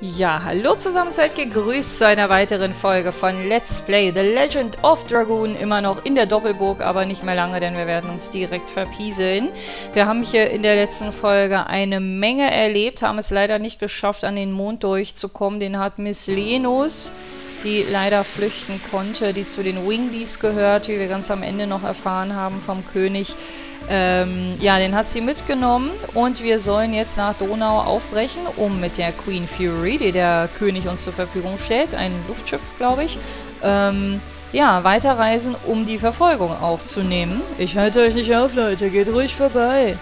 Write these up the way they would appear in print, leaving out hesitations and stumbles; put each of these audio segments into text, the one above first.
Ja, hallo zusammen, seid gegrüßt zu einer weiteren Folge von Let's Play The Legend of Dragoon. Immer noch in der Doppelburg, aber nicht mehr lange, denn wir werden uns direkt verpieseln. Wir haben hier in der letzten Folge eine Menge erlebt, haben es leider nicht geschafft, an den Mond durchzukommen. Den hat Miss Lenus, die leider flüchten konnte, die zu den Wingdies gehört, wie wir ganz am Ende noch erfahren haben vom König. Ja, den hat sie mitgenommen und wir sollen jetzt nach Donau aufbrechen, um mit der Queen Fury, die der König uns zur Verfügung stellt, ein Luftschiff, glaube ich, ja, weiterreisen, um die Verfolgung aufzunehmen. Ich halte euch nicht auf, Leute, geht ruhig vorbei.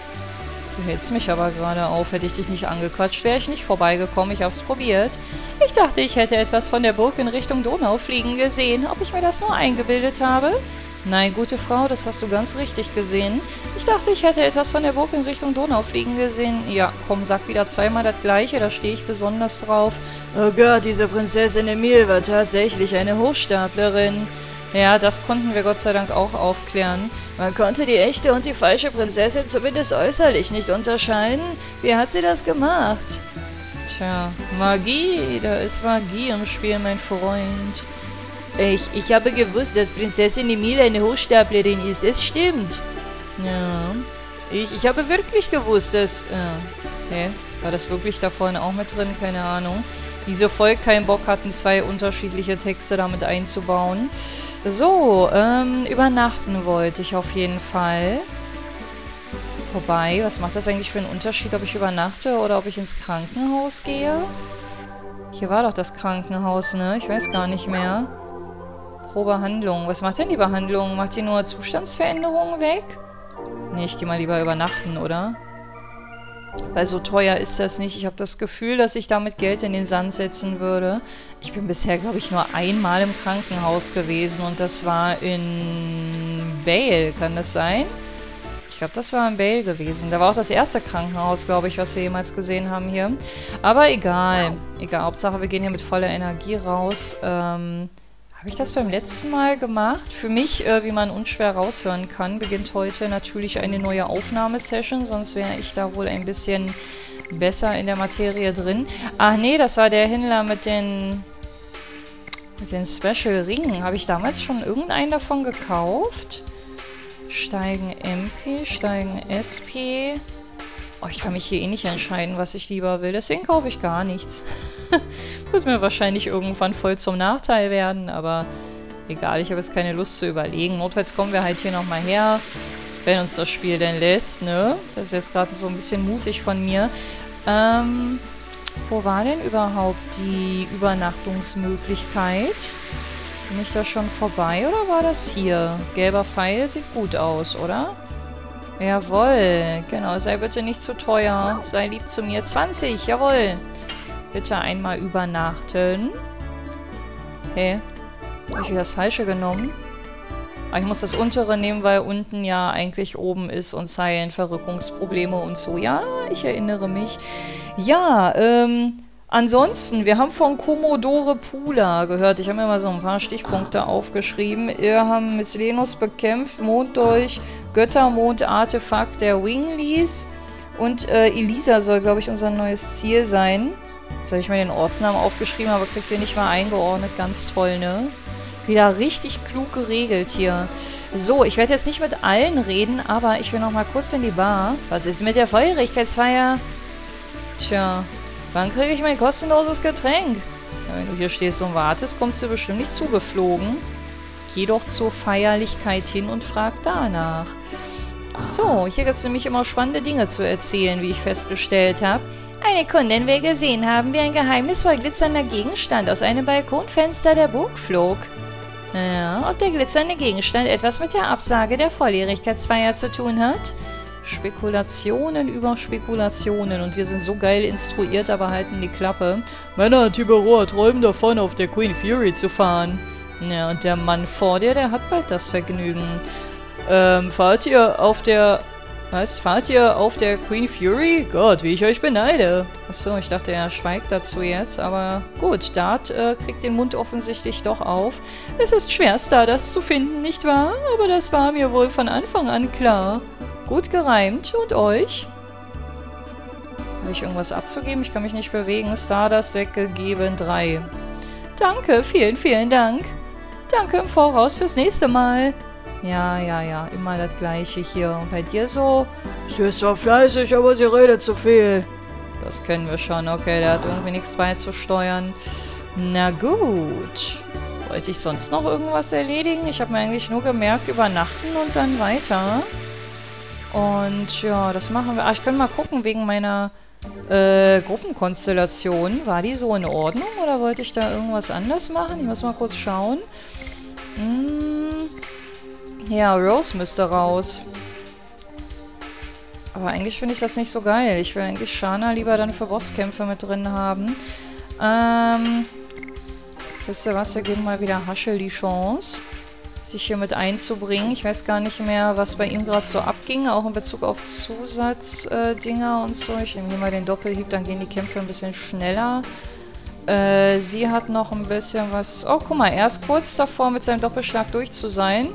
Du hältst mich aber gerade auf, hätte ich dich nicht angequatscht, wäre ich nicht vorbeigekommen, ich hab's probiert. Ich dachte, ich hätte etwas von der Burg in Richtung Donau fliegen gesehen, ob ich mir das nur eingebildet habe? Nein, gute Frau, das hast du ganz richtig gesehen. Ich dachte, ich hätte etwas von der Burg in Richtung Donau fliegen gesehen. Ja, komm, sag wieder zweimal das Gleiche, da stehe ich besonders drauf. Oh Gott, diese Prinzessin Emil war tatsächlich eine Hochstaplerin. Ja, das konnten wir Gott sei Dank auch aufklären. Man konnte die echte und die falsche Prinzessin zumindest äußerlich nicht unterscheiden. Wie hat sie das gemacht? Tja, Magie, da ist Magie im Spiel, mein Freund. Ich habe gewusst, dass Prinzessin Emil eine Hochstaplerin ist. Es stimmt. Ja. Ich habe wirklich gewusst, dass... Hä? War das wirklich da vorne auch mit drin? Keine Ahnung. Diese Folge keinen Bock hatten, zwei unterschiedliche Texte damit einzubauen. So, übernachten wollte ich auf jeden Fall. Wobei, was macht das eigentlich für einen Unterschied, ob ich übernachte oder ob ich ins Krankenhaus gehe? Hier war doch das Krankenhaus, ne? Ich weiß gar nicht mehr. Behandlung. Was macht denn die Behandlung? Macht die nur Zustandsveränderungen weg? Ne, ich gehe mal lieber übernachten, oder? Weil so teuer ist das nicht. Ich habe das Gefühl, dass ich damit Geld in den Sand setzen würde. Ich bin bisher, glaube ich, nur einmal im Krankenhaus gewesen und das war in Bale. Kann das sein? Ich glaube, das war in Bale gewesen. Da war auch das erste Krankenhaus, glaube ich, was wir jemals gesehen haben hier. Aber egal. Egal. Hauptsache, wir gehen hier mit voller Energie raus. Habe ich das beim letzten Mal gemacht? Für mich, wie man unschwer raushören kann, beginnt heute natürlich eine neue Aufnahmesession, sonst wäre ich da wohl ein bisschen besser in der Materie drin. Ach nee, das war der Händler mit den Special Ringen. Habe ich damals schon irgendeinen davon gekauft? Steigen MP, steigen SP. Oh, ich kann mich hier eh nicht entscheiden, was ich lieber will. Deswegen kaufe ich gar nichts. Wird mir wahrscheinlich irgendwann voll zum Nachteil werden, aber egal, ich habe jetzt keine Lust zu überlegen. Notfalls kommen wir halt hier nochmal her, wenn uns das Spiel denn lässt, ne? Das ist jetzt gerade so ein bisschen mutig von mir. Wo war denn überhaupt die Übernachtungsmöglichkeit? Bin ich da schon vorbei oder war das hier? Gelber Pfeil sieht gut aus, oder? Jawohl, genau. Sei bitte nicht zu teuer. Sei lieb zu mir. 20, jawohl. Bitte einmal übernachten. Hä? Habe ich wieder das Falsche genommen? Aber ich muss das untere nehmen, weil unten ja eigentlich oben ist und Zeilenverrückungsprobleme und so. Ja, ich erinnere mich. Ja, ansonsten, wir haben von Commodore Pula gehört. Ich habe mir mal so ein paar Stichpunkte aufgeschrieben. Wir haben Miss Lenus bekämpft, Mond durch... Göttermond-Artefakt der Winglies. Und Elisa soll, glaube ich, unser neues Ziel sein. Jetzt habe ich mir den Ortsnamen aufgeschrieben, aber kriegt ihr nicht mal eingeordnet. Ganz toll, ne? Wieder richtig klug geregelt hier. So, ich werde jetzt nicht mit allen reden, aber ich will noch mal kurz in die Bar. Was ist mit der Feurigkeitsfeier? Tja, wann kriege ich mein kostenloses Getränk? Ja, wenn du hier stehst und wartest, kommst du bestimmt nicht zugeflogen. Geh doch zur Feierlichkeit hin und frag danach. So, hier gibt es nämlich immer spannende Dinge zu erzählen, wie ich festgestellt habe. Eine Kundin will gesehen haben, wie ein geheimnisvoll glitzernder Gegenstand aus einem Balkonfenster der Burg flog. Ja, ob der glitzernde Gegenstand etwas mit der Absage der Volljährigkeitsfeier zu tun hat? Spekulationen über Spekulationen und wir sind so geil instruiert, aber halten die Klappe. Männer Tiberoa träumen davon, auf der Queen Fury zu fahren. Ja, und der Mann vor dir, der hat bald das Vergnügen. Fahrt ihr auf der... Was? Fahrt ihr auf der Queen Fury? Gott, wie ich euch beneide. Achso, ich dachte, er schweigt dazu jetzt. Aber gut, Dart kriegt den Mund offensichtlich doch auf. Es ist schwer, das zu finden, nicht wahr? Aber das war mir wohl von Anfang an klar. Gut gereimt. Und euch? Habe ich irgendwas abzugeben? Ich kann mich nicht bewegen. Stardust weggegeben. 3. Danke, vielen, vielen Dank. Danke im Voraus fürs nächste Mal. Ja, ja, ja. Immer das Gleiche hier. Und bei dir so? Sie ist zwar fleißig, aber sie redet zu viel. Das kennen wir schon. Okay, der hat irgendwie nichts beizusteuern. Na gut. Wollte ich sonst noch irgendwas erledigen? Ich habe mir eigentlich nur gemerkt, übernachten und dann weiter. Und ja, das machen wir. Ah, ich kann mal gucken, wegen meiner Gruppenkonstellation. War die so in Ordnung oder wollte ich da irgendwas anders machen? Ich muss mal kurz schauen. Ja, Rose müsste raus. Aber eigentlich finde ich das nicht so geil. Ich will eigentlich Shana lieber dann für Bosskämpfe mit drin haben. Wisst ihr was? Wir geben mal wieder Haschel die Chance, sich hier mit einzubringen. Ich weiß gar nicht mehr, was bei ihm gerade so abging, auch in Bezug auf Zusatzdinger und so. Ich nehme mal den Doppelhieb, dann gehen die Kämpfe ein bisschen schneller. Sie hat noch ein bisschen was... Oh, guck mal, er ist kurz davor, mit seinem Doppelschlag durch zu sein.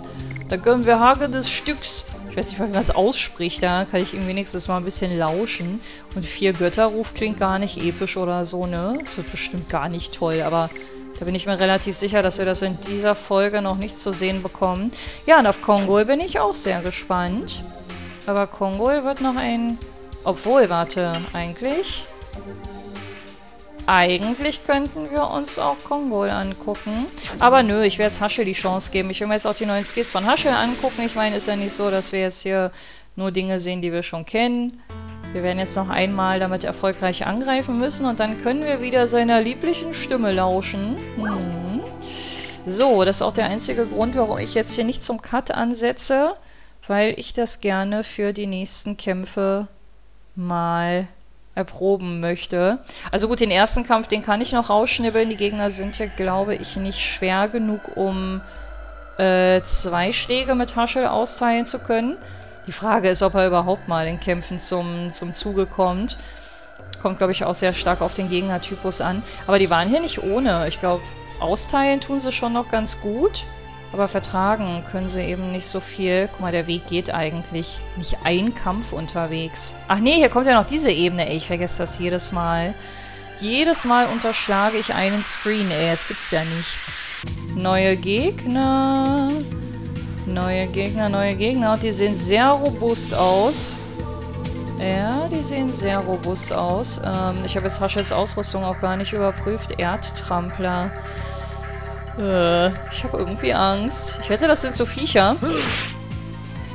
Da gönnen wir Hage des Stücks. Ich weiß nicht, wie man das ausspricht, da kann ich ihm wenigstens mal ein bisschen lauschen. Und 4 Götterruf klingt gar nicht episch oder so, ne? Das wird bestimmt gar nicht toll, aber... Da bin ich mir relativ sicher, dass wir das in dieser Folge noch nicht zu sehen bekommen. Ja, und auf Kongol bin ich auch sehr gespannt. Aber Kongol wird noch ein... Obwohl, warte, eigentlich... Eigentlich könnten wir uns auch Kongol angucken. Aber nö, ich werde jetzt Haschel die Chance geben. Ich will mir jetzt auch die neuen Skills von Haschel angucken. Ich meine, ist ja nicht so, dass wir jetzt hier nur Dinge sehen, die wir schon kennen. Wir werden jetzt noch einmal damit erfolgreich angreifen müssen und dann können wir wieder seiner lieblichen Stimme lauschen. Hm. So, das ist auch der einzige Grund, warum ich jetzt hier nicht zum Cut ansetze, weil ich das gerne für die nächsten Kämpfe mal erproben möchte. Also gut, den ersten Kampf, den kann ich noch rausschnibbeln. Die Gegner sind hier, glaube ich, nicht schwer genug, um 2 Schläge mit Haschel austeilen zu können. Die Frage ist, ob er überhaupt mal in Kämpfen zum Zuge kommt. Kommt, glaube ich, auch sehr stark auf den Gegnertypus an. Aber die waren hier nicht ohne. Ich glaube, austeilen tun sie schon noch ganz gut. Aber vertragen können sie eben nicht so viel. Guck mal, der Weg geht eigentlich. Nicht ein Kampf unterwegs. Ach nee, hier kommt ja noch diese Ebene. Ey, ich vergesse das jedes Mal. Jedes Mal unterschlage ich einen Screen. Ey, das gibt's ja nicht. Neue Gegner... Neue Gegner, neue Gegner. Und die sehen sehr robust aus. Ja, die sehen sehr robust aus. Ich habe jetzt Haschels Ausrüstung auch gar nicht überprüft. Erdtrampler. Ich habe irgendwie Angst. Ich wette, das sind so Viecher,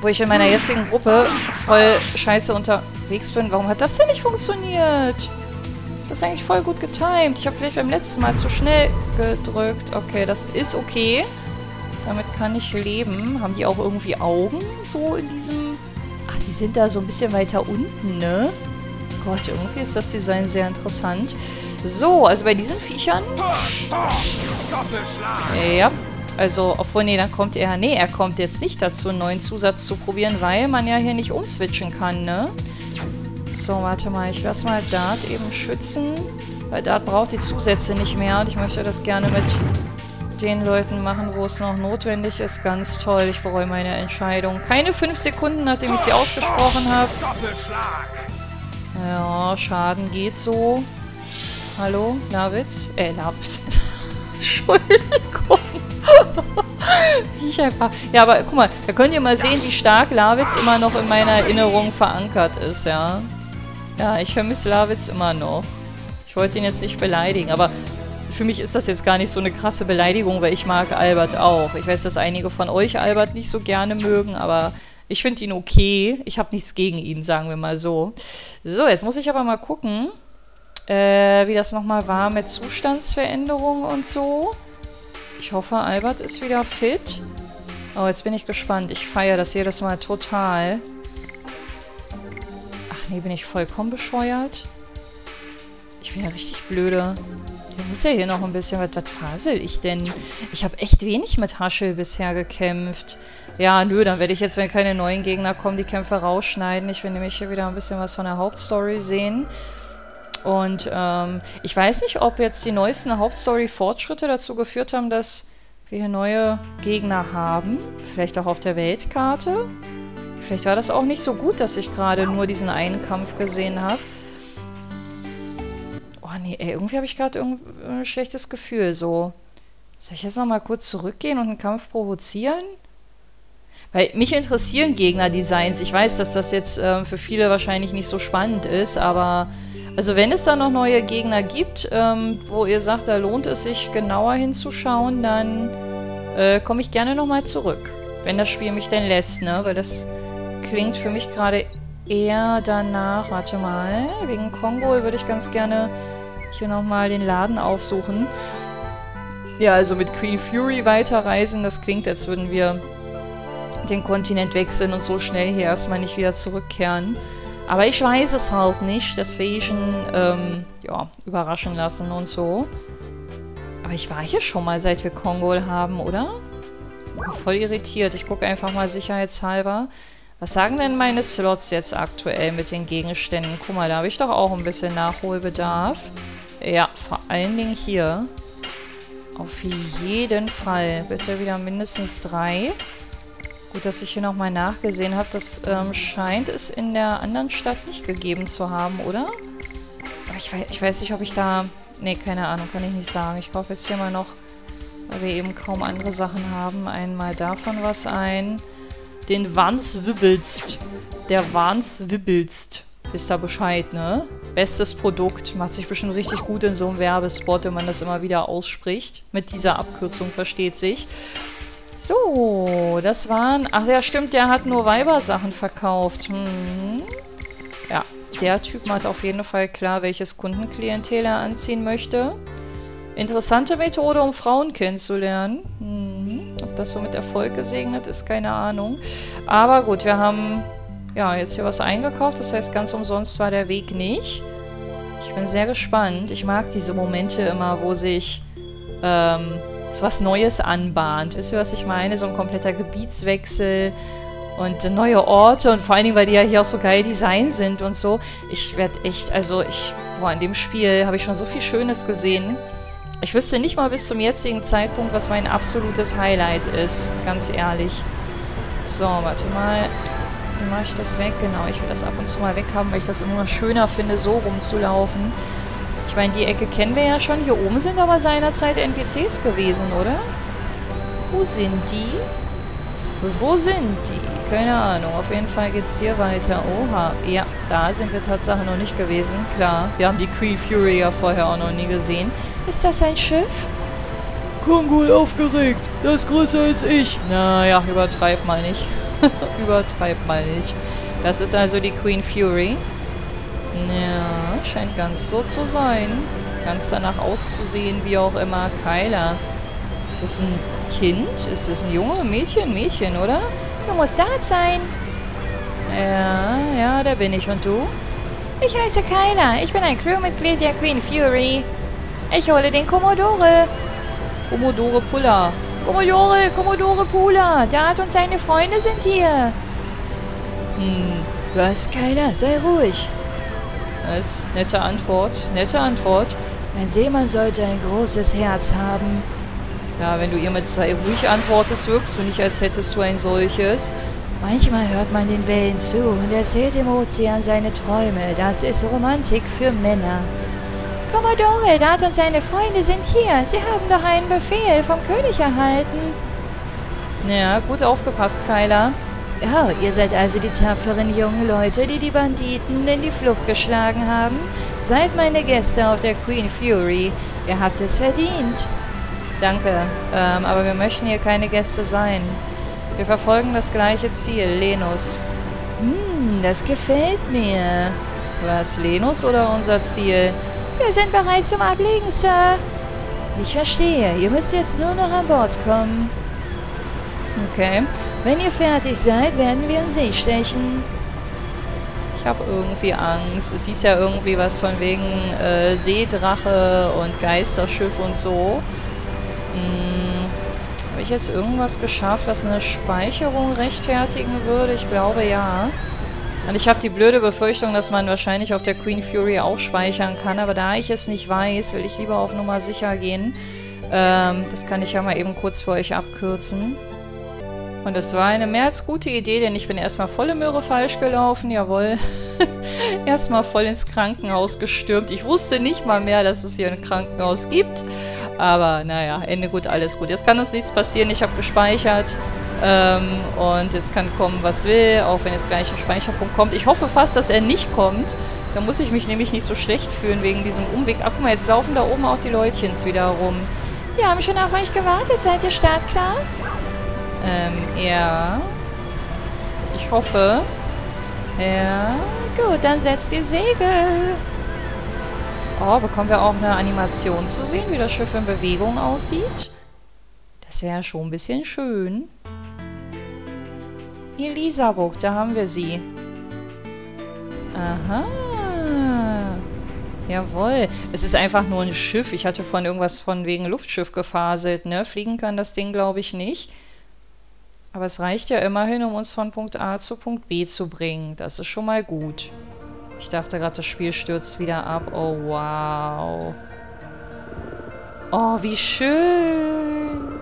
wo ich in meiner jetzigen Gruppe voll scheiße unterwegs bin. Warum hat das denn nicht funktioniert? Das ist eigentlich voll gut getimed. Ich habe vielleicht beim letzten Mal zu schnell gedrückt. Okay, das ist okay. Damit kann ich leben. Haben die auch irgendwie Augen so in diesem... Ach, die sind da so ein bisschen weiter unten, ne? Gott, irgendwie ist das Design sehr interessant. So, also bei diesen Viechern... Ja, also, obwohl, nee, dann kommt er... Nee, er kommt jetzt nicht dazu, einen neuen Zusatz zu probieren, weil man ja hier nicht umswitchen kann, ne? So, warte mal, ich lasse mal Dart eben schützen, weil Dart braucht die Zusätze nicht mehr und ich möchte das gerne mit... den Leuten machen, wo es noch notwendig ist. Ganz toll. Ich bereue meine Entscheidung. Keine 5 Sekunden, nachdem ich sie ausgesprochen habe. Ja, Schaden geht so. Hallo, Lavitz? Lavitz. Entschuldigung. Ich einfach... Ja, aber guck mal, da könnt ihr mal sehen, wie stark Lavitz immer noch in meiner Erinnerung verankert ist, ja. Ja, ich vermisse Lavitz immer noch. Ich wollte ihn jetzt nicht beleidigen, aber... Für mich ist das jetzt gar nicht so eine krasse Beleidigung, weil ich mag Albert auch. Ich weiß, dass einige von euch Albert nicht so gerne mögen, aber ich finde ihn okay. Ich habe nichts gegen ihn, sagen wir mal so. So, jetzt muss ich aber mal gucken, wie das nochmal war mit Zustandsveränderungen und so. Ich hoffe, Albert ist wieder fit. Oh, jetzt bin ich gespannt. Ich feiere das jedes Mal total. Ach nee, bin ich vollkommen bescheuert? Ich bin ja richtig blöde. Ich muss ja hier noch ein bisschen... Was fasel ich denn? Ich habe echt wenig mit Haschel bisher gekämpft. Ja, nö, dann werde ich jetzt, wenn keine neuen Gegner kommen, die Kämpfe rausschneiden. Ich will nämlich hier wieder ein bisschen was von der Hauptstory sehen. Und ich weiß nicht, ob jetzt die neuesten Hauptstory-Fortschritte dazu geführt haben, dass wir hier neue Gegner haben. Vielleicht auch auf der Weltkarte. Vielleicht war das auch nicht so gut, dass ich gerade nur diesen einen Kampf gesehen habe. Nee, ey, irgendwie habe ich gerade ein schlechtes Gefühl. So. Soll ich jetzt nochmal kurz zurückgehen und einen Kampf provozieren? Weil mich interessieren Gegnerdesigns. Ich weiß, dass das jetzt für viele wahrscheinlich nicht so spannend ist, aber... Also wenn es da noch neue Gegner gibt, wo ihr sagt, da lohnt es sich genauer hinzuschauen, dann komme ich gerne nochmal zurück. Wenn das Spiel mich denn lässt, ne? Weil das klingt für mich gerade eher danach... Warte mal, wegen Kongol würde ich ganz gerne hier nochmal den Laden aufsuchen. Ja, also mit Queen Fury weiterreisen, das klingt, als würden wir den Kontinent wechseln und so schnell hier erstmal nicht wieder zurückkehren. Aber ich weiß es halt nicht, deswegen, ja, überraschen lassen und so. Aber ich war hier schon mal, seit wir Kongol haben, oder? Bin voll irritiert. Ich gucke einfach mal sicherheitshalber. Was sagen denn meine Slots jetzt aktuell mit den Gegenständen? Guck mal, da habe ich doch auch ein bisschen Nachholbedarf. Ja, vor allen Dingen hier. Auf jeden Fall. Bitte wieder mindestens 3. Gut, dass ich hier nochmal nachgesehen habe. Das scheint es in der anderen Stadt nicht gegeben zu haben, oder? Aber ich weiß nicht, ob ich da... Ne, keine Ahnung, kann ich nicht sagen. Ich kaufe jetzt hier mal noch, weil wir eben kaum andere Sachen haben, einmal davon was ein. Den Wanzwibbelst. Der Wanzwibbelst. Wisst ihr Bescheid, ne? Bestes Produkt. Macht sich bestimmt richtig gut in so einem Werbespot, wenn man das immer wieder ausspricht. Mit dieser Abkürzung, versteht sich. So, das waren... Ach ja, stimmt, der hat nur Weibersachen verkauft. Hm. Ja, der Typ macht auf jeden Fall klar, welches Kundenklientel er anziehen möchte. Interessante Methode, um Frauen kennenzulernen. Hm. Ob das so mit Erfolg gesegnet ist, keine Ahnung. Aber gut, wir haben... Ja, jetzt hier was eingekauft. Das heißt, ganz umsonst war der Weg nicht. Ich bin sehr gespannt. Ich mag diese Momente immer, wo sich so was Neues anbahnt. Wisst ihr, was ich meine? So ein kompletter Gebietswechsel und neue Orte. Und vor allen Dingen, weil die ja hier auch so geil Design sind und so. Ich werde echt, also ich... Boah, in dem Spiel habe ich schon so viel Schönes gesehen. Ich wüsste nicht mal bis zum jetzigen Zeitpunkt, was mein absolutes Highlight ist. Ganz ehrlich. So, warte mal... Wie mache ich das weg? Genau, ich will das ab und zu mal weg haben, weil ich das immer schöner finde, so rumzulaufen. Ich meine, die Ecke kennen wir ja schon. Hier oben sind aber seinerzeit NPCs gewesen, oder? Wo sind die? Wo sind die? Keine Ahnung. Auf jeden Fall geht's hier weiter. Oha. Ja, da sind wir tatsächlich noch nicht gewesen. Klar, wir haben die Queen Fury ja vorher auch noch nie gesehen. Ist das ein Schiff? Kongol aufgeregt. Das ist größer als ich. Naja, übertreib mal nicht. Übertreib mal nicht. Das ist also die Queen Fury. Ja, scheint ganz so zu sein. Ganz danach auszusehen, wie auch immer. Kayla. Ist das ein Kind? Ist das ein Junge? Mädchen? Mädchen, oder? Du musst Dart sein. Ja, ja, da bin ich. Und du? Ich heiße Kayla. Ich bin ein Crewmitglied der Queen Fury. Ich hole den Commodore. Commodore Pula. Commodore Pula, Dart und seine Freunde sind hier. Hm, was, Kayla? Sei ruhig. Das ist nette Antwort, nette Antwort. Ein Seemann sollte ein großes Herz haben. Ja, wenn du ihr mit sei ruhig antwortest, wirkst du nicht, als hättest du ein solches. Manchmal hört man den Wellen zu und erzählt dem Ozean seine Träume. Das ist Romantik für Männer. Commodore, Dart und seine Freunde sind hier. Sie haben doch einen Befehl vom König erhalten. Ja, gut aufgepasst, Kayla. Ja, ihr seid also die tapferen jungen Leute, die die Banditen in die Flucht geschlagen haben. Seid meine Gäste auf der Queen Fury. Ihr habt es verdient. Danke, aber wir möchten hier keine Gäste sein. Wir verfolgen das gleiche Ziel, Lenus. Hm, das gefällt mir. Was, Lenus oder unser Ziel? Wir sind bereit zum Ablegen, Sir. Ich verstehe. Ihr müsst jetzt nur noch an Bord kommen. Okay. Wenn ihr fertig seid, werden wir in See stechen. Ich habe irgendwie Angst. Es hieß ja irgendwie was von wegen Seedrache und Geisterschiff und so. Hm. Habe ich jetzt irgendwas geschafft, was eine Speicherung rechtfertigen würde? Ich glaube, ja. Und ich habe die blöde Befürchtung, dass man wahrscheinlich auf der Queen Fury auch speichern kann. Aber da ich es nicht weiß, will ich lieber auf Nummer sicher gehen. Das kann ich ja mal eben kurz für euch abkürzen. Und das war eine mehr als gute Idee, denn ich bin erstmal volle Möhre falsch gelaufen. Jawohl. Erstmal voll ins Krankenhaus gestürmt. Ich wusste nicht mal mehr, dass es hier ein Krankenhaus gibt. Aber naja, Ende gut, alles gut. Jetzt kann uns nichts passieren. Ich habe gespeichert. Und es kann kommen, was will. Auch wenn jetzt gleich ein Speicherpunkt kommt. Ich hoffe fast, dass er nicht kommt. Da muss ich mich nämlich nicht so schlecht fühlen wegen diesem Umweg. Ach, guck mal, jetzt laufen da oben auch die Leutchens wieder rum. Wir haben schon auf euch gewartet. Seid ihr startklar? Ja. Ich hoffe. Ja. Gut, dann setzt die Segel. Oh, bekommen wir auch eine Animation zu sehen, wie das Schiff in Bewegung aussieht? Das wäre schon ein bisschen schön. Elisaburg, da haben wir sie. Aha. Jawohl. Es ist einfach nur ein Schiff. Ich hatte vorhin irgendwas von wegen Luftschiff gefaselt, ne? Fliegen kann das Ding, glaube ich, nicht. Aber es reicht ja immerhin, um uns von Punkt A zu Punkt B zu bringen. Das ist schon mal gut. Ich dachte gerade, das Spiel stürzt wieder ab. Oh, wow. Oh, wie schön.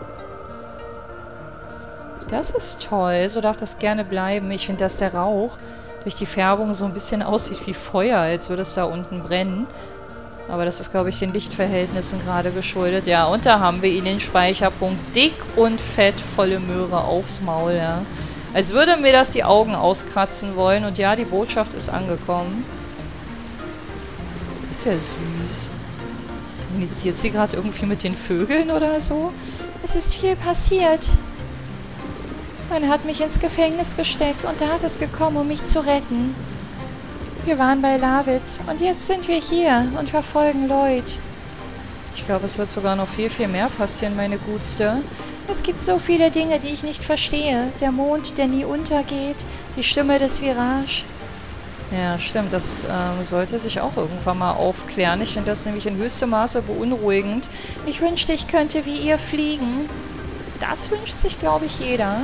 Das ist toll. So darf das gerne bleiben. Ich finde, dass der Rauch durch die Färbung so ein bisschen aussieht wie Feuer, als würde es da unten brennen. Aber das ist, glaube ich, den Lichtverhältnissen gerade geschuldet. Ja, und da haben wir ihn, den Speicherpunkt, dick und fett, volle Möhre aufs Maul, ja. Als würde mir das die Augen auskratzen wollen. Und ja, die Botschaft ist angekommen. Ist ja süß. Kommuniziert sie gerade irgendwie mit den Vögeln oder so? Es ist viel passiert. Man hat mich ins Gefängnis gesteckt und Dart ist gekommen, um mich zu retten. Wir waren bei Lavitz und jetzt sind wir hier und verfolgen Lloyd. Ich glaube, es wird sogar noch viel, viel mehr passieren, meine Gutste. Es gibt so viele Dinge, die ich nicht verstehe. Der Mond, der nie untergeht. Die Stimme des Virage. Ja, stimmt. Das sollte sich auch irgendwann mal aufklären. Ich finde das nämlich in höchstem Maße beunruhigend. Ich wünschte, ich könnte wie ihr fliegen. Das wünscht sich, glaube ich, jeder.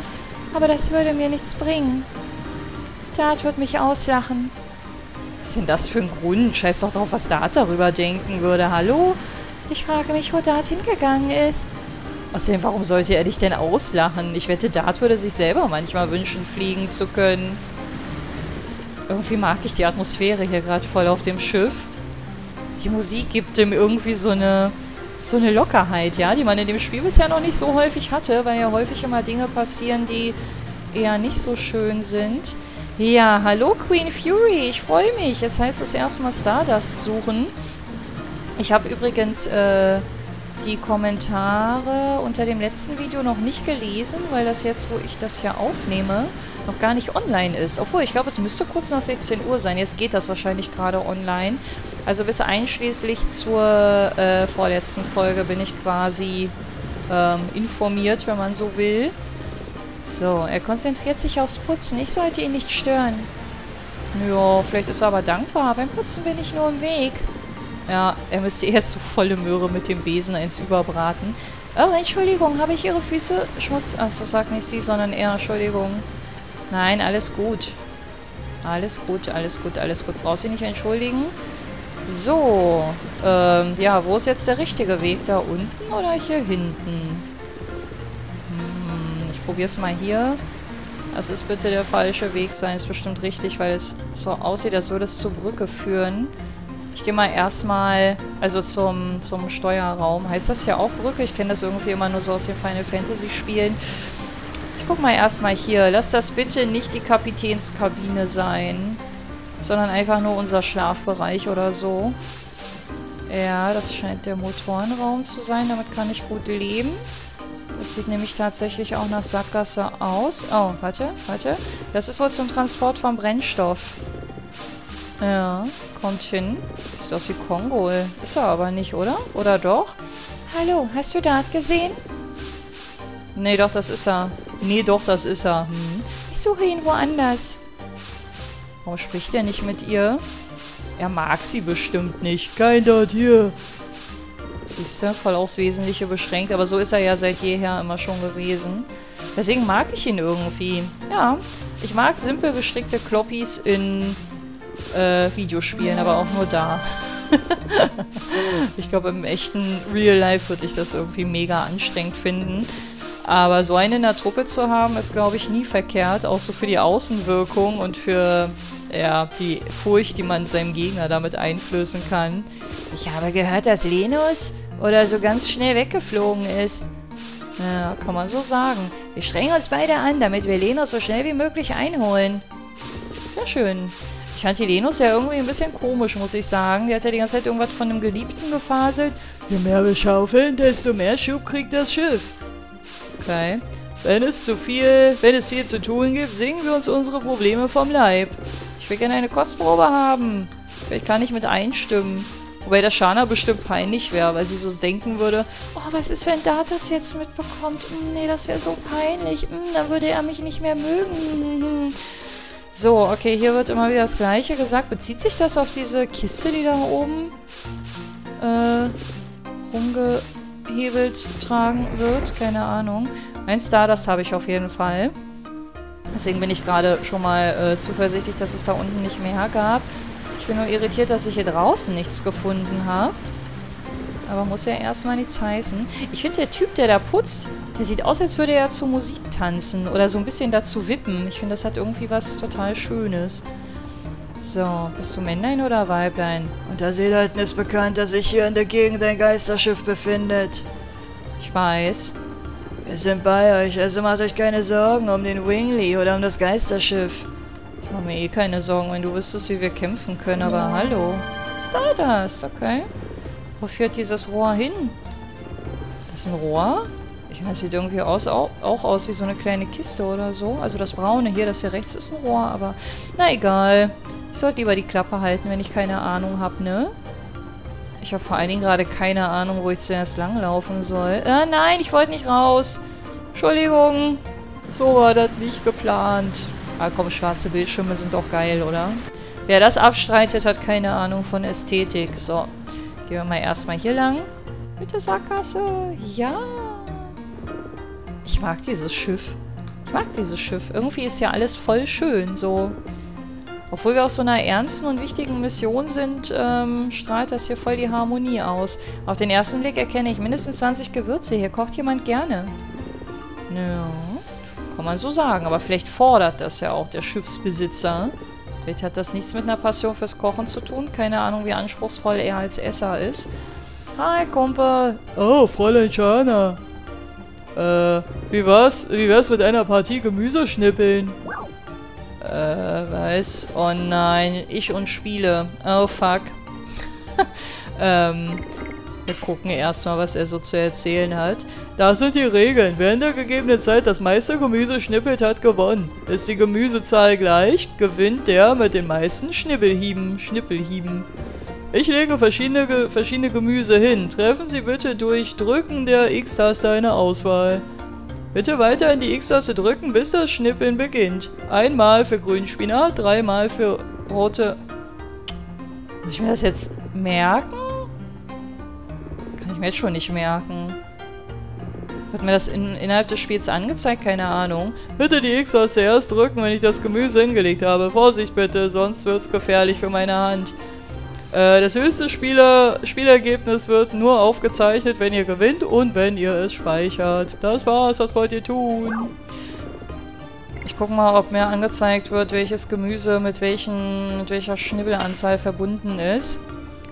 Aber das würde mir nichts bringen. Dart wird mich auslachen. Was ist denn das für ein Grund? Scheiß doch drauf, was Dart darüber denken würde. Hallo? Ich frage mich, wo Dart hingegangen ist. Außerdem, warum sollte er dich denn auslachen? Ich wette, Dart würde sich selber manchmal wünschen, fliegen zu können. Irgendwie mag ich die Atmosphäre hier gerade voll auf dem Schiff. Die Musik gibt ihm irgendwie so eine Lockerheit, ja, die man in dem Spiel bisher noch nicht so häufig hatte, weil ja häufig immer Dinge passieren, die eher nicht so schön sind. Ja, hallo Queen Fury, ich freue mich. Jetzt heißt es erstmal Stardust suchen. Ich habe übrigens die Kommentare unter dem letzten Video noch nicht gelesen, weil das jetzt, wo ich das hier aufnehme, noch gar nicht online ist. Obwohl, ich glaube, es müsste kurz nach 16 Uhr sein. Jetzt geht das wahrscheinlich gerade online. Also bis einschließlich zur vorletzten Folge bin ich quasi informiert, wenn man so will. So, er konzentriert sich aufs Putzen. Ich sollte ihn nicht stören. Ja, vielleicht ist er aber dankbar. Beim Putzen bin ich nur im Weg. Ja, er müsste jetzt so volle Möhre mit dem Besen eins überbraten. Oh, Entschuldigung, habe ich Ihre Füße Schmutz... Achso, sag nicht sie, sondern er, Entschuldigung. Nein, alles gut. Alles gut, alles gut, alles gut. Brauchst du dich nicht entschuldigen? So, ja, wo ist jetzt der richtige Weg? Da unten oder hier hinten? Hm, ich probiere es mal hier. Das ist bitte der falsche Weg sein, ist bestimmt richtig, weil es so aussieht, als würde es zur Brücke führen. Ich gehe mal erstmal, also zum Steuerraum. Heißt das hier auch Brücke? Ich kenne das irgendwie immer nur so aus den Final Fantasy Spielen. Ich guck mal erstmal hier. Lass das bitte nicht die Kapitänskabine sein, sondern einfach nur unser Schlafbereich oder so. Ja, das scheint der Motorenraum zu sein. Damit kann ich gut leben. Das sieht nämlich tatsächlich auch nach Sackgasse aus. Oh, warte, warte. Das ist wohl zum Transport von Brennstoff. Ja, kommt hin. Sieht aus wie Kongol. Ist er aber nicht, oder? Oder doch? Hallo, hast du Dart gesehen? Nee, doch, das ist er. Nee, doch, das ist er. Hm. Ich suche ihn woanders. Warum spricht er nicht mit ihr? Er mag sie bestimmt nicht. Kein Dart hier. Siehst du, voll aufs Wesentliche beschränkt. Aber so ist er ja seit jeher immer schon gewesen. Deswegen mag ich ihn irgendwie. Ja, ich mag simpel gestrickte Kloppis in... Videospielen, aber auch nur da. Ich glaube, im echten Real Life würde ich das irgendwie mega anstrengend finden. Aber so einen in der Truppe zu haben, ist, glaube ich, nie verkehrt. Auch so für die Außenwirkung und für ja, die Furcht, die man seinem Gegner damit einflößen kann. Ich habe gehört, dass Lenus oder so ganz schnell weggeflogen ist. Ja, kann man so sagen. Wir strengen uns beide an, damit wir Lenus so schnell wie möglich einholen. Sehr schön. Ich fand die Lenus ja irgendwie ein bisschen komisch, muss ich sagen. Die hat ja die ganze Zeit irgendwas von einem Geliebten gefaselt. Je mehr wir schaufeln, desto mehr Schub kriegt das Schiff. Okay. Wenn es viel zu tun gibt, singen wir uns unsere Probleme vom Leib. Ich will gerne eine Kostprobe haben. Vielleicht kann ich mit einstimmen. Wobei der Shana bestimmt peinlich wäre, weil sie so denken würde, oh, was ist, wenn Dart das jetzt mitbekommt? Nee, das wäre so peinlich. Dann würde er mich nicht mehr mögen. So, okay, hier wird immer wieder das Gleiche gesagt. Bezieht sich das auf diese Kiste, die da oben rumgehebelt tragen wird? Keine Ahnung. Ein Stardust habe ich auf jeden Fall. Deswegen bin ich gerade schon mal zuversichtlich, dass es da unten nicht mehr gab. Ich bin nur irritiert, dass ich hier draußen nichts gefunden habe. Aber muss ja erstmal nichts heißen. Ich finde, der Typ, der da putzt, der sieht aus, als würde er zu Musik tanzen. Oder so ein bisschen dazu wippen. Ich finde, das hat irgendwie was total Schönes. So, bist du Männlein oder Weiblein? Unter Seeleuten ist bekannt, dass sich hier in der Gegend ein Geisterschiff befindet. Ich weiß. Wir sind bei euch, also macht euch keine Sorgen um den Wingley oder um das Geisterschiff. Ich mache mir eh keine Sorgen, wenn du wüsstest, wie wir kämpfen können, aber ja. Hallo. Stardust, okay. Wo führt dieses Rohr hin? Das ist ein Rohr? Ich meine, das sieht irgendwie auch aus wie so eine kleine Kiste oder so. Also das Braune hier, das hier rechts ist ein Rohr, aber na egal. Ich sollte lieber die Klappe halten, wenn ich keine Ahnung habe, ne? Ich habe vor allen Dingen gerade keine Ahnung, wo ich zuerst langlaufen soll. Nein, ich wollte nicht raus. Entschuldigung. So war das nicht geplant. Ah komm, schwarze Bildschirme sind doch geil, oder? Wer das abstreitet, hat keine Ahnung von Ästhetik. So, gehen wir mal erstmal hier lang. Mit der Sackgasse. Ja. Ich mag dieses Schiff. Ich mag dieses Schiff. Irgendwie ist ja alles voll schön, so. Obwohl wir auf so einer ernsten und wichtigen Mission sind, strahlt das hier voll die Harmonie aus. Auf den ersten Blick erkenne ich mindestens 20 Gewürze. Hier kocht jemand gerne. Ja. Kann man so sagen, aber vielleicht fordert das ja auch der Schiffsbesitzer. Vielleicht hat das nichts mit einer Passion fürs Kochen zu tun. Keine Ahnung, wie anspruchsvoll er als Esser ist. Hi, Kumpel. Oh, Fräulein Shana. Wie wär's mit einer Partie Gemüseschnippeln? Was? Oh nein, ich und Spiele. Oh, fuck. Wir gucken erstmal, was er so zu erzählen hat. Das sind die Regeln. Wer in der gegebenen Zeit das meiste Gemüse schnippelt, hat gewonnen. Ist die Gemüsezahl gleich, gewinnt der mit den meisten Schnippelhieben. Ich lege verschiedene Gemüse hin. Treffen Sie bitte durch Drücken der X-Taste eine Auswahl. Bitte weiter in die X-Taste drücken, bis das Schnippeln beginnt. Einmal für grünen Spinat, dreimal für rote... Muss ich mir das jetzt merken? Jetzt schon nicht merken. Wird mir das innerhalb des Spiels angezeigt? Keine Ahnung. Bitte die X-Taste erst drücken, wenn ich das Gemüse hingelegt habe. Vorsicht bitte, sonst wird's gefährlich für meine Hand. Das höchste Spielergebnis wird nur aufgezeichnet, wenn ihr gewinnt und wenn ihr es speichert. Das war's, was wollt ihr tun? Ich guck mal, ob mir angezeigt wird, welches Gemüse mit welcher Schnibbelanzahl verbunden ist.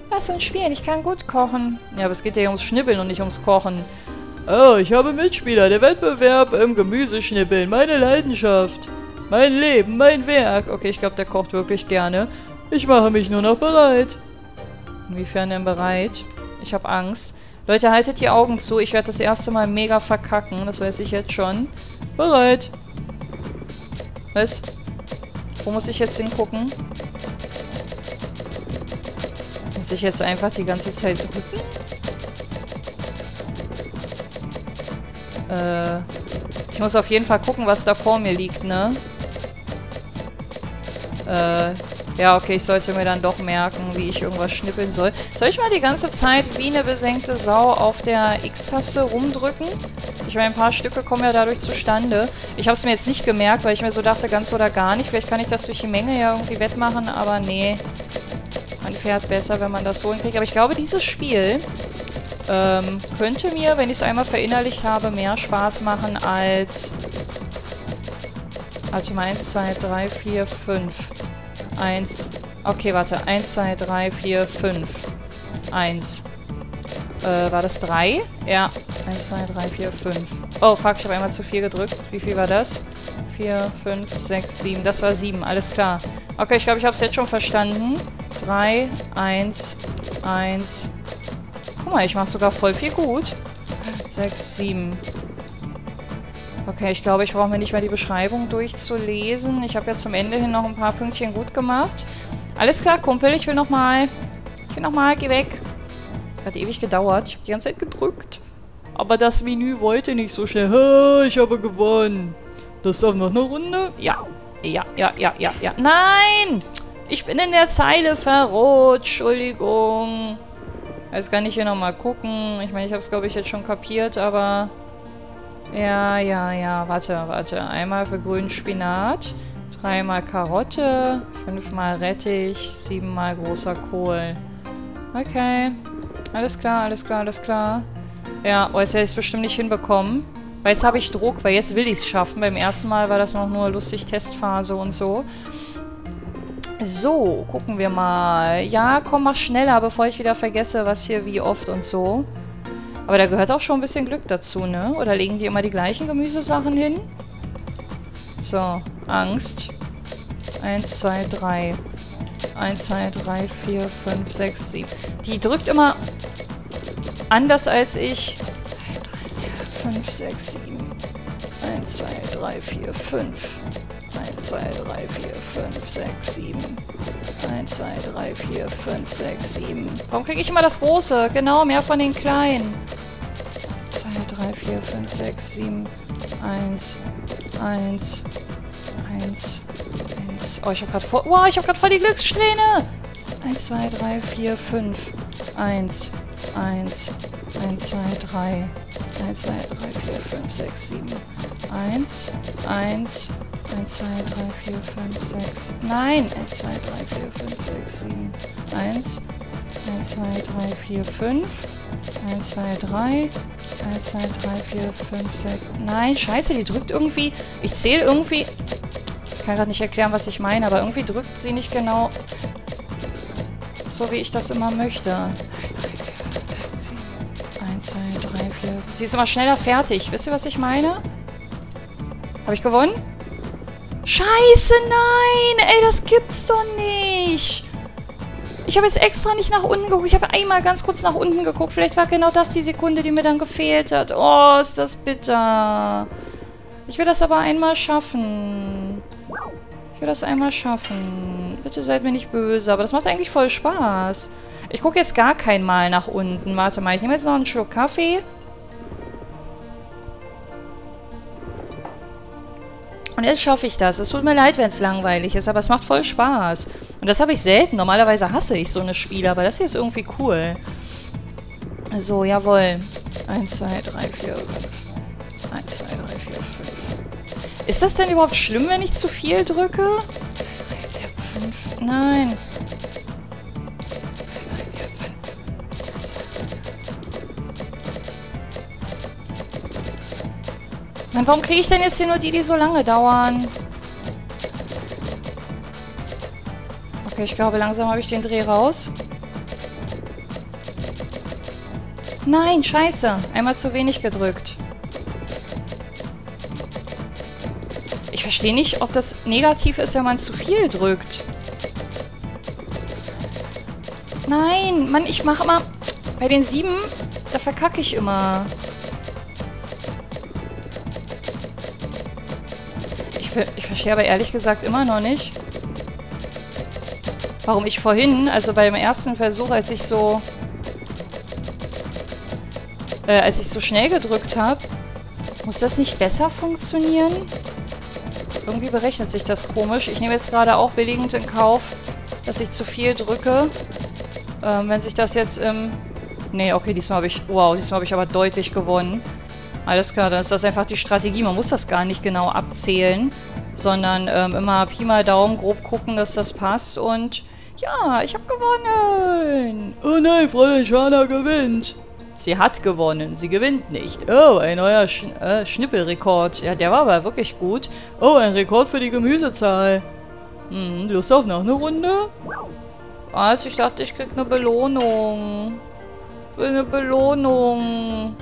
Lass uns spielen, ich kann gut kochen. Ja, aber es geht ja ums Schnibbeln und nicht ums Kochen. Oh, ich habe Mitspieler. Der Wettbewerb im Gemüseschnibbeln. Meine Leidenschaft. Mein Leben, mein Werk. Okay, ich glaube, der kocht wirklich gerne. Ich mache mich nur noch bereit. Inwiefern denn bereit? Ich habe Angst. Leute, haltet die Augen zu. Ich werde das erste Mal mega verkacken. Das weiß ich jetzt schon. Bereit. Was? Wo muss ich jetzt hingucken? Muss ich jetzt einfach die ganze Zeit drücken? Ich muss auf jeden Fall gucken, was da vor mir liegt, ne? Ja, okay, ich sollte mir dann doch merken, wie ich irgendwas schnippeln soll. Soll ich mal die ganze Zeit wie eine besenkte Sau auf der X-Taste rumdrücken? Ich meine, ein paar Stücke kommen ja dadurch zustande. Ich habe es mir jetzt nicht gemerkt, weil ich mir so dachte, ganz oder gar nicht. Vielleicht kann ich das durch die Menge ja irgendwie wettmachen, aber nee. Man fährt besser, wenn man das so hinkriegt. Aber ich glaube, dieses Spiel Könnte mir, wenn ich es einmal verinnerlicht habe, mehr Spaß machen als... Also mal 1, 2, 3, 4, 5. 1. Okay, warte. 1, 2, 3, 4, 5. 1. War das 3? Ja. 1, 2, 3, 4, 5. Oh, fuck, ich habe einmal zu viel gedrückt. Wie viel war das? 4, 5, 6, 7. Das war 7. Alles klar. Okay, ich glaube, ich habe es jetzt schon verstanden. 3, 1, 1. Guck mal, ich mache sogar voll viel gut. 6, 7. Okay, ich glaube, ich brauche mir nicht mehr die Beschreibung durchzulesen. Ich habe ja zum Ende hin noch ein paar Pünktchen gut gemacht. Alles klar, Kumpel, ich will nochmal. Ich will nochmal, geh weg. Hat ewig gedauert. Ich habe die ganze Zeit gedrückt. Aber das Menü wollte nicht so schnell. Ha, ich habe gewonnen. Das ist doch noch eine Runde. Ja, ja, ja, ja, ja, ja. Nein! Ich bin in der Zeile verrutscht. Entschuldigung. Jetzt kann ich hier nochmal gucken. Ich meine, ich habe es, glaube ich, jetzt schon kapiert, aber... Ja, ja, ja. Warte, warte. Einmal für grünen Spinat, 3-mal Karotte, 5-mal Rettich, 7-mal großer Kohl. Okay. Alles klar, alles klar, alles klar. Ja, oh, jetzt hätte ich es bestimmt nicht hinbekommen. Weil jetzt habe ich Druck, weil jetzt will ich es schaffen. Beim ersten Mal war das noch nur lustig Testphase und so. So, gucken wir mal. Ja, komm, mach schneller, bevor ich wieder vergesse, was hier wie oft und so. Aber da gehört auch schon ein bisschen Glück dazu, ne? Oder legen die immer die gleichen Gemüsesachen hin? So, Angst. 1, 2, 3. 1, 2, 3, 4, 5, 6, 7. Die drückt immer anders als ich. 5, 6, 7. 1, 2, 3, 4, 5. 1, 2, 3, 4, 5, 6, 7. 1, 2, 3, 4, 5, 6, 7. Warum kriege ich immer das Große? Genau, mehr von den Kleinen. 2, 3, 4, 5, 6, 7. 1, 1, 1, 1. Oh, ich habe gerade voll... Wow, ich habe gerade voll die Glückssträhne! 1, 2, 3, 4, 5. 1, 1, 1, 2, 3. 1, 2, 3, 4, 5, 6, 7. 1, 1, 1, 2, 3, 4, 5, 6. Nein! 1, 2, 3, 4, 5, 6, 7. 1, 1, 2, 3, 4, 5. 1, 2, 3. 1, 2, 3, 4, 5, 6. Nein, scheiße, die drückt irgendwie. Ich zähle irgendwie. Ich kann gerade nicht erklären, was ich meine, aber irgendwie drückt sie nicht genau so, wie ich das immer möchte. 1, 2, 3, 4. Sie ist immer schneller fertig. Wisst ihr, was ich meine? Habe ich gewonnen? Scheiße, nein! Ey, das gibt's doch nicht! Ich habe jetzt extra nicht nach unten geguckt. Ich habe einmal ganz kurz nach unten geguckt. Vielleicht war genau das die Sekunde, die mir dann gefehlt hat. Oh, ist das bitter. Ich will das aber einmal schaffen. Ich will das einmal schaffen. Bitte seid mir nicht böse. Aber das macht eigentlich voll Spaß. Ich gucke jetzt gar kein Mal nach unten. Warte mal, ich nehme jetzt noch einen Schluck Kaffee. Und jetzt schaffe ich das. Es tut mir leid, wenn es langweilig ist, aber es macht voll Spaß. Und das habe ich selten. Normalerweise hasse ich so eine Spiele, aber das hier ist irgendwie cool. So, jawohl. 1, 2, 3, 4, 5. 1, 2, 3, 4, 5. Ist das denn überhaupt schlimm, wenn ich zu viel drücke? 5. Nein. Mann, warum kriege ich denn jetzt hier nur die, die so lange dauern? Okay, ich glaube, langsam habe ich den Dreh raus. Nein, scheiße. Einmal zu wenig gedrückt. Ich verstehe nicht, ob das negativ ist, wenn man zu viel drückt. Nein, Mann, ich mache immer... Bei den 7, da verkacke ich immer... Ich verstehe aber ehrlich gesagt immer noch nicht, warum ich vorhin, also beim ersten Versuch, als ich so schnell gedrückt habe, muss das nicht besser funktionieren? Irgendwie berechnet sich das komisch. Ich nehme jetzt gerade auch billigend in Kauf, dass ich zu viel drücke. Wenn sich das jetzt im... Nee, okay, diesmal habe ich aber deutlich gewonnen. Alles klar, dann ist das einfach die Strategie. Man muss das gar nicht genau abzählen, sondern immer Pi mal Daumen grob gucken, dass das passt. Und ja, ich habe gewonnen. Oh nein, Fräulein Shana gewinnt. Sie hat gewonnen. Sie gewinnt nicht. Oh, ein neuer Schnippelrekord. Ja, der war aber wirklich gut. Oh, ein Rekord für die Gemüsezahl. Hm, Lust auf noch eine Runde? Also, ich dachte, ich krieg eine Belohnung. Ich will eine Belohnung.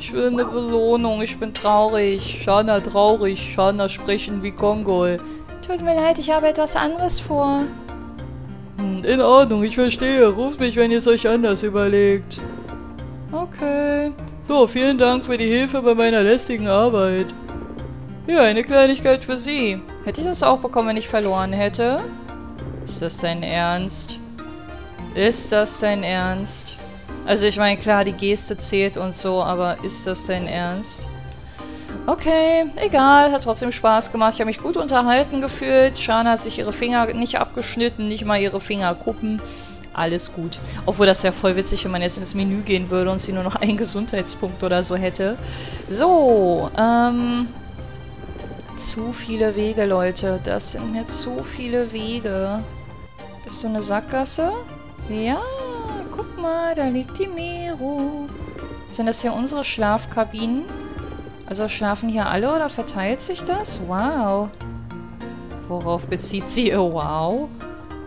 Ich will eine Belohnung. Ich bin traurig. Shana traurig. Shana sprechen wie Kongol. Tut mir leid, ich habe etwas anderes vor. In Ordnung, ich verstehe. Ruft mich, wenn ihr es euch anders überlegt. Okay. So, vielen Dank für die Hilfe bei meiner lästigen Arbeit. Ja, eine Kleinigkeit für Sie. Hätte ich das auch bekommen, wenn ich verloren hätte? Ist das dein Ernst? Ist das dein Ernst? Also ich meine, klar, die Geste zählt und so, aber ist das dein Ernst? Okay, egal, hat trotzdem Spaß gemacht. Ich habe mich gut unterhalten gefühlt. Shana hat sich ihre Finger nicht abgeschnitten, nicht mal ihre Fingerkuppen. Alles gut. Obwohl, das wäre voll witzig, wenn man jetzt ins Menü gehen würde und sie nur noch einen Gesundheitspunkt oder so hätte. So, zu viele Wege, Leute. Das sind mir zu viele Wege. Ist so eine Sackgasse? Ja, guck mal, da liegt die Meru. Sind das hier unsere Schlafkabinen? Also schlafen hier alle oder verteilt sich das? Wow. Worauf bezieht sie ihr Wow?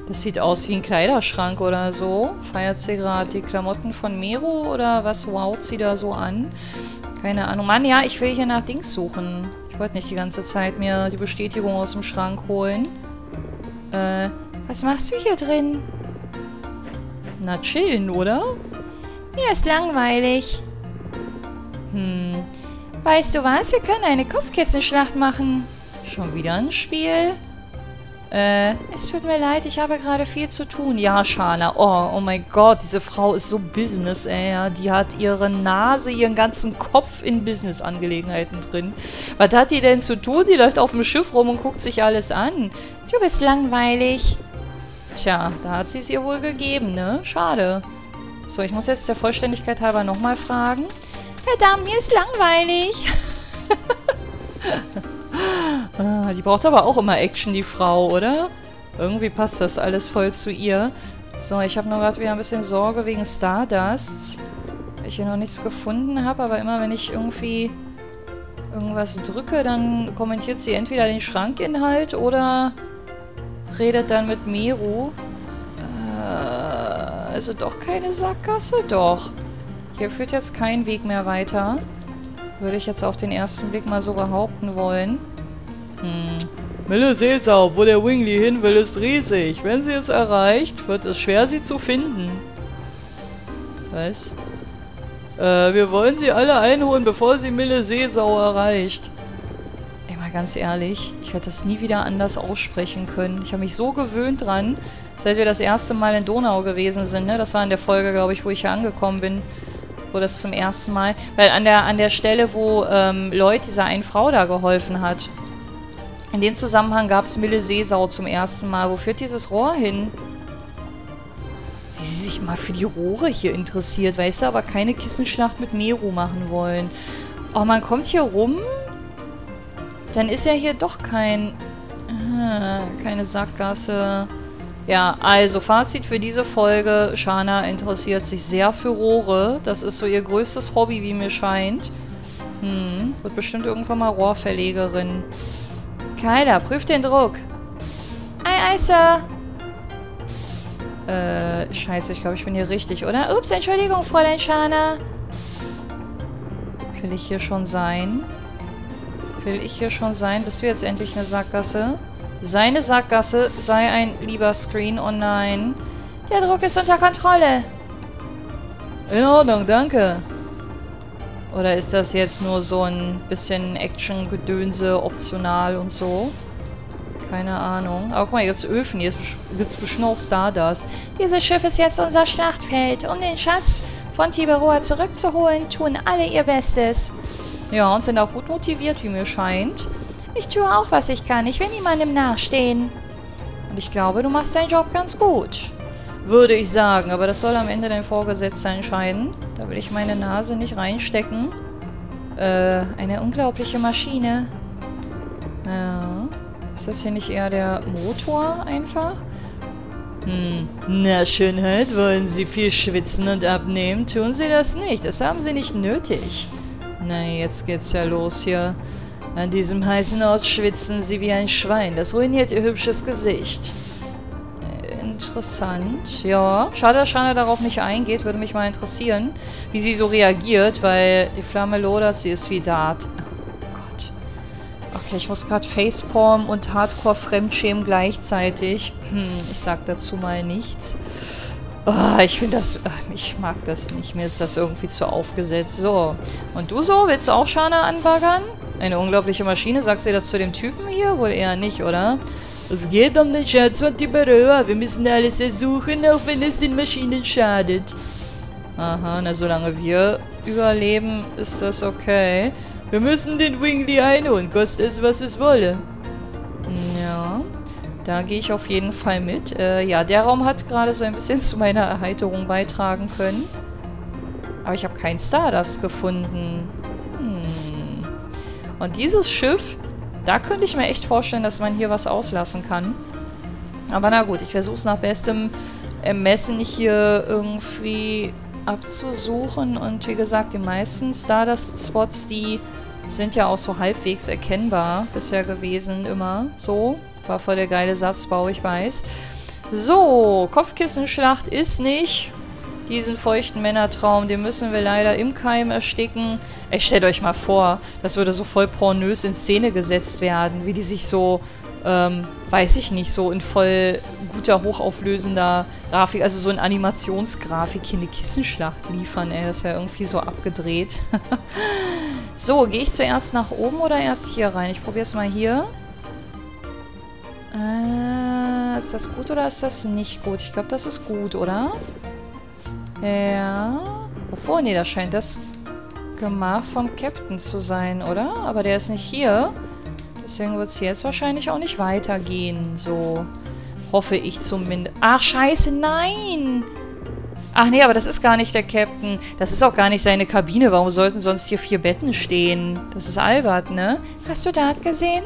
Das sieht aus wie ein Kleiderschrank oder so. Feiert sie gerade die Klamotten von Meru oder was wowt sie da so an? Keine Ahnung. Mann, ja, ich will hier nach Dings suchen. Ich wollte nicht die ganze Zeit mir die Bestätigung aus dem Schrank holen. Was machst du hier drin? Na, chillen, oder? Mir ist langweilig. Hm. Weißt du was? Wir können eine Kopfkissenschlacht machen. Schon wieder ein Spiel? Es tut mir leid, ich habe gerade viel zu tun. Ja, Shana. Oh, oh mein Gott, diese Frau ist so Business, ey. Die hat ihre Nase, ihren ganzen Kopf in Business-Angelegenheiten drin. Was hat die denn zu tun? Die läuft auf dem Schiff rum und guckt sich alles an. Du bist langweilig. Tja, da hat sie es ihr wohl gegeben, ne? Schade. So, ich muss jetzt der Vollständigkeit halber nochmal fragen. Verdammt, mir ist langweilig. Die braucht aber auch immer Action, die Frau, oder? Irgendwie passt das alles voll zu ihr. So, ich habe nur gerade wieder ein bisschen Sorge wegen Stardusts. Weil ich hier noch nichts gefunden habe, aber immer wenn ich irgendwie irgendwas drücke, dann kommentiert sie entweder den Schrankinhalt oder redet dann mit Meru. Also doch keine Sackgasse, doch. Hier führt jetzt kein Weg mehr weiter. Würde ich jetzt auf den ersten Blick mal so behaupten wollen. Hm. Mille Seseau, wo der Wingly hin will, ist riesig. Wenn sie es erreicht, wird es schwer, sie zu finden. Was? Wir wollen sie alle einholen, bevor sie Mille Seseau erreicht. Ey, mal ganz ehrlich, ich werde das nie wieder anders aussprechen können. Ich habe mich so gewöhnt dran, seit wir das erste Mal in Donau gewesen sind. Ne? Das war in der Folge, glaube ich, wo ich hier angekommen bin. Wo das zum ersten Mal... Weil an der Stelle, wo Lloyd dieser einen Frau da geholfen hat. In dem Zusammenhang gab es Mille Seseau zum ersten Mal. Wo führt dieses Rohr hin? Wie sie sich mal für die Rohre hier interessiert. Weil sie aber keine Kissenschlacht mit Meru machen wollen. Oh, man kommt hier rum? Dann ist ja hier doch kein... keine Sackgasse... Ja, also Fazit für diese Folge. Shana interessiert sich sehr für Rohre. Das ist so ihr größtes Hobby, wie mir scheint. Hm, wird bestimmt irgendwann mal Rohrverlegerin. Kayla, prüf den Druck. Ei, ei, Sir. Scheiße, ich glaube, ich bin hier richtig, oder? Ups, Entschuldigung, Fräulein Shana. Will ich hier schon sein? Will ich hier schon sein? Bist du jetzt endlich eine Sackgasse? Seine Sackgasse sei ein lieber Screen. Oh nein. Der Druck ist unter Kontrolle. In Ordnung, danke. Oder ist das jetzt nur so ein bisschen Action-Gedönse, optional und so? Keine Ahnung. Aber guck mal, hier gibt es Öfen. Hier gibt es bestimmt auch Stardust. Dieses Schiff ist jetzt unser Schlachtfeld. Um den Schatz von Tiberoa zurückzuholen, tun alle ihr Bestes. Ja, und sind auch gut motiviert, wie mir scheint. Ich tue auch, was ich kann. Ich will niemandem nachstehen. Und ich glaube, du machst deinen Job ganz gut. Würde ich sagen. Aber das soll am Ende dein Vorgesetzter entscheiden. Da will ich meine Nase nicht reinstecken. Eine unglaubliche Maschine. Ja. Ist das hier nicht eher der Motor einfach? Na, Schönheit, wollen Sie viel schwitzen und abnehmen? Tun Sie das nicht. Das haben Sie nicht nötig. Na, jetzt geht's ja los hier. An diesem heißen Ort schwitzen Sie wie ein Schwein. Das ruiniert Ihr hübsches Gesicht. Interessant. Ja, schade, dass Shana darauf nicht eingeht. Würde mich mal interessieren, wie sie so reagiert, weil die Flamme lodert. Sie ist wie Dart. Oh Gott. Okay, ich muss gerade Facepalm und Hardcore-Fremdschämen gleichzeitig. Ich sag dazu mal nichts. Oh, ich finde das... Ich mag das nicht. Mir ist das irgendwie zu aufgesetzt. So. Und du so? Willst du auch Shana anbaggern? Eine unglaubliche Maschine. Sagt sie das zu dem Typen hier? Wohl eher nicht, oder? Es geht um den Schatz von Tiberoa. Wir müssen alles versuchen, auch wenn es den Maschinen schadet. Aha, na solange wir überleben, ist das okay. Wir müssen den Wingdie einholen, koste es, was es wolle. Ja, da gehe ich auf jeden Fall mit. Ja, der Raum hat gerade so ein bisschen zu meiner Erheiterung beitragen können. Aber ich habe keinen Stardust gefunden. Und dieses Schiff, da könnte ich mir echt vorstellen, dass man hier was auslassen kann. Aber na gut, ich versuche es nach bestem Ermessen hier irgendwie abzusuchen. Und wie gesagt, die meisten Stardust-Spots, die sind ja auch so halbwegs erkennbar bisher gewesen immer. So, war voll der geile Satzbau, ich weiß. So, Kopfkissenschlacht ist nicht... Diesen feuchten Männertraum, den müssen wir leider im Keim ersticken. Ey, stellt euch mal vor, das würde so voll pornös in Szene gesetzt werden, wie die sich so, weiß ich nicht, so in voll guter, hochauflösender Grafik, also so in Animationsgrafik hier eine Kissenschlacht liefern, ey. Das wäre irgendwie so abgedreht. So, gehe ich zuerst nach oben oder erst hier rein? Ich probiere es mal hier. Ist das gut oder ist das nicht gut? Ich glaube, das ist gut, oder? Ja. Obwohl, nee, das scheint das Gemach vom Captain zu sein, oder? Aber der ist nicht hier. Deswegen wird es jetzt wahrscheinlich auch nicht weitergehen. So. Hoffe ich zumindest. Ach, scheiße, nein! Ach nee, aber das ist gar nicht der Captain. Das ist auch gar nicht seine Kabine. Warum sollten sonst hier 4 Betten stehen? Das ist Albert, ne? Hast du Dart gesehen?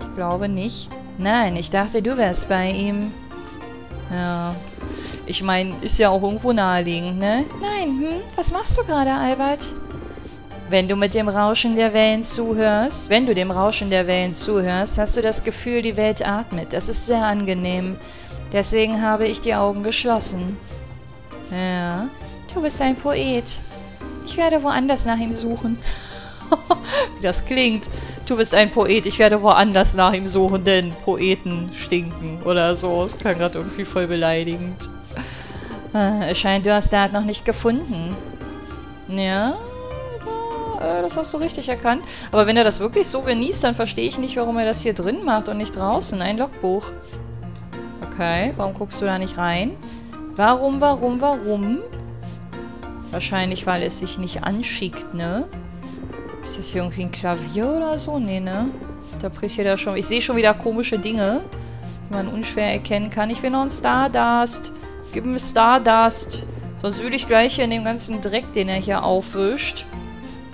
Ich glaube nicht. Nein, ich dachte, du wärst bei ihm. Ja. Ich meine, ist ja auch irgendwo naheliegend, ne? Nein, was machst du gerade, Albert? Wenn du mit dem Rauschen der Wellen zuhörst, hast du das Gefühl, die Welt atmet. Das ist sehr angenehm. Deswegen habe ich die Augen geschlossen. Ja, du bist ein Poet. Ich werde woanders nach ihm suchen. Wie das klingt. Du bist ein Poet, ich werde woanders nach ihm suchen, denn Poeten stinken oder so. Das klang gerade irgendwie voll beleidigend. Es scheint, du hast Dart noch nicht gefunden. Ja, das hast du richtig erkannt. Aber wenn er das wirklich so genießt, dann verstehe ich nicht, warum er das hier drin macht und nicht draußen. Ein Logbuch. Okay, warum guckst du da nicht rein? Warum? Wahrscheinlich, weil es sich nicht anschickt, ne? Ist das hier irgendwie ein Klavier oder so? Nee, ne? Da bricht hier da schon... Ich sehe schon wieder komische Dinge, die man unschwer erkennen kann. Ich will noch einen Stardust. Gib mir Stardust. Sonst würde ich gleich hier in dem ganzen Dreck, den er hier aufwischt.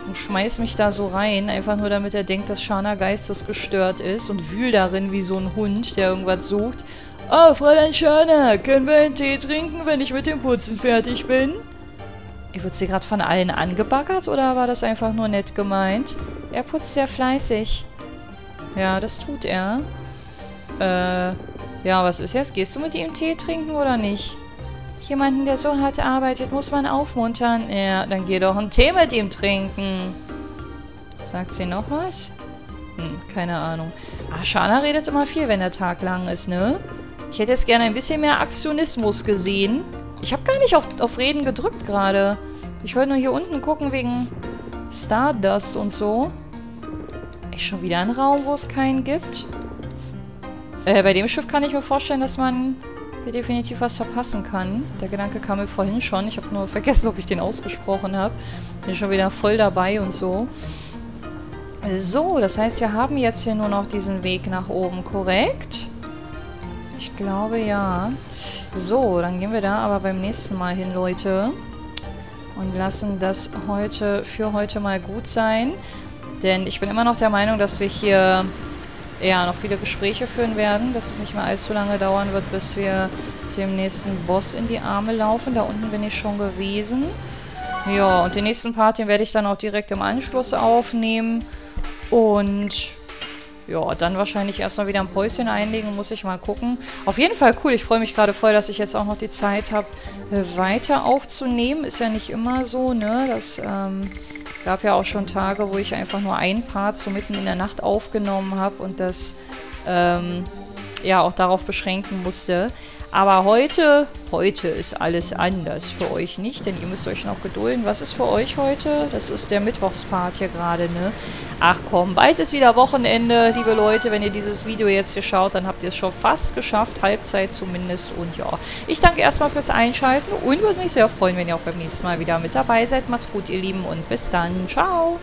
Und schmeiß mich da so rein. Einfach nur, damit er denkt, dass Shana geistesgestört ist. Und wühl darin wie so ein Hund, der irgendwas sucht. Oh, Fräulein Shana, können wir einen Tee trinken, wenn ich mit dem Putzen fertig bin? Wird sie gerade von allen angebaggert oder war das einfach nur nett gemeint? Er putzt sehr fleißig. Ja, das tut er. Ja, was ist jetzt? Gehst du mit ihm Tee trinken oder nicht? Jemanden, der so hart arbeitet, muss man aufmuntern. Ja, dann geh doch einen Tee mit ihm trinken. Sagt sie noch was? Keine Ahnung. Ah, Shana redet immer viel, wenn der Tag lang ist, ne? Ich hätte jetzt gerne ein bisschen mehr Aktionismus gesehen. Ich habe gar nicht auf Reden gedrückt gerade. Ich wollte nur hier unten gucken wegen Stardust und so. Ist schon wieder ein Raum, wo es keinen gibt. Bei dem Schiff kann ich mir vorstellen, dass man hier definitiv was verpassen kann. Der Gedanke kam mir vorhin schon. Ich habe nur vergessen, ob ich den ausgesprochen habe. Bin schon wieder voll dabei und so. So, das heißt, wir haben jetzt hier nur noch diesen Weg nach oben, korrekt? Ich glaube, ja. So, dann gehen wir da aber beim nächsten Mal hin, Leute. Und lassen das für heute mal gut sein. Denn ich bin immer noch der Meinung, dass wir hier ja, noch viele Gespräche führen werden, dass es nicht mehr allzu lange dauern wird, bis wir dem nächsten Boss in die Arme laufen. Da unten bin ich schon gewesen. Ja, und den nächsten Part, den werde ich dann auch direkt im Anschluss aufnehmen. Und ja, dann wahrscheinlich erstmal wieder ein Päuschen einlegen, muss ich mal gucken. Auf jeden Fall cool, ich freue mich gerade voll, dass ich jetzt auch noch die Zeit habe, weiter aufzunehmen. Ist ja nicht immer so, ne? Das gab ja auch schon Tage, wo ich einfach nur ein Part so mitten in der Nacht aufgenommen habe und das ja auch darauf beschränken musste. Aber heute ist alles anders. Für euch nicht, denn ihr müsst euch noch gedulden. Was ist für euch heute? Das ist der Mittwochspart hier gerade, ne? Ach komm, bald ist wieder Wochenende, liebe Leute. Wenn ihr dieses Video jetzt hier schaut, dann habt ihr es schon fast geschafft. Halbzeit zumindest. Und ja, ich danke erstmal fürs Einschalten und würde mich sehr freuen, wenn ihr auch beim nächsten Mal wieder mit dabei seid. Macht's gut, ihr Lieben, und bis dann. Ciao!